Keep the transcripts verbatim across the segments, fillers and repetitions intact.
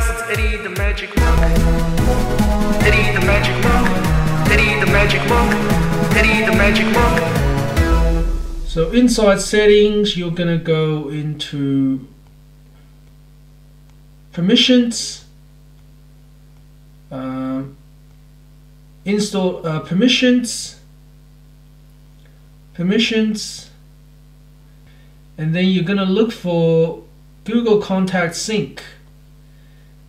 guys, it's Eddie the Magic Monk. Eddie the Magic Monk. Eddie the Magic Monk. Eddie the Magic Monk. So inside settings, you're gonna go into permissions, uh, install uh, permissions, permissions, and then you're gonna look for Google Contact Sync.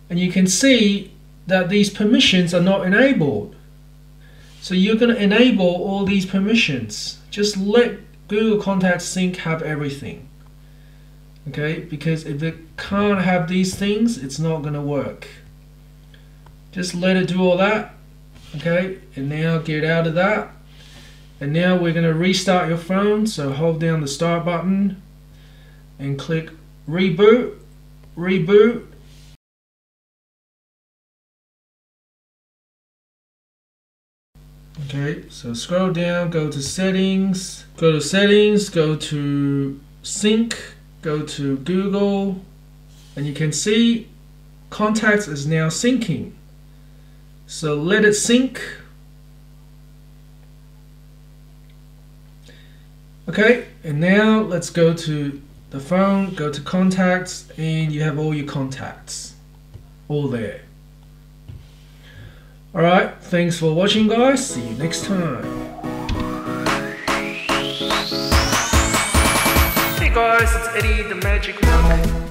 And you can see that these permissions are not enabled. So you're going to enable all these permissions. Just let Google Contact Sync have everything. Okay, because if it can't have these things, it's not going to work. Just let it do all that. Okay, and now get out of that. And now we're going to restart your phone. So hold down the start button and click reboot, reboot. Okay, so scroll down, go to settings, go to settings, go to sync, go to Google, and you can see contacts is now syncing. So let it sync. Okay, and now let's go to the phone, go to contacts, and you have all your contacts, all there. Alright, thanks for watching guys, see you next time. Hey guys, it's Eddie the Magic Monk.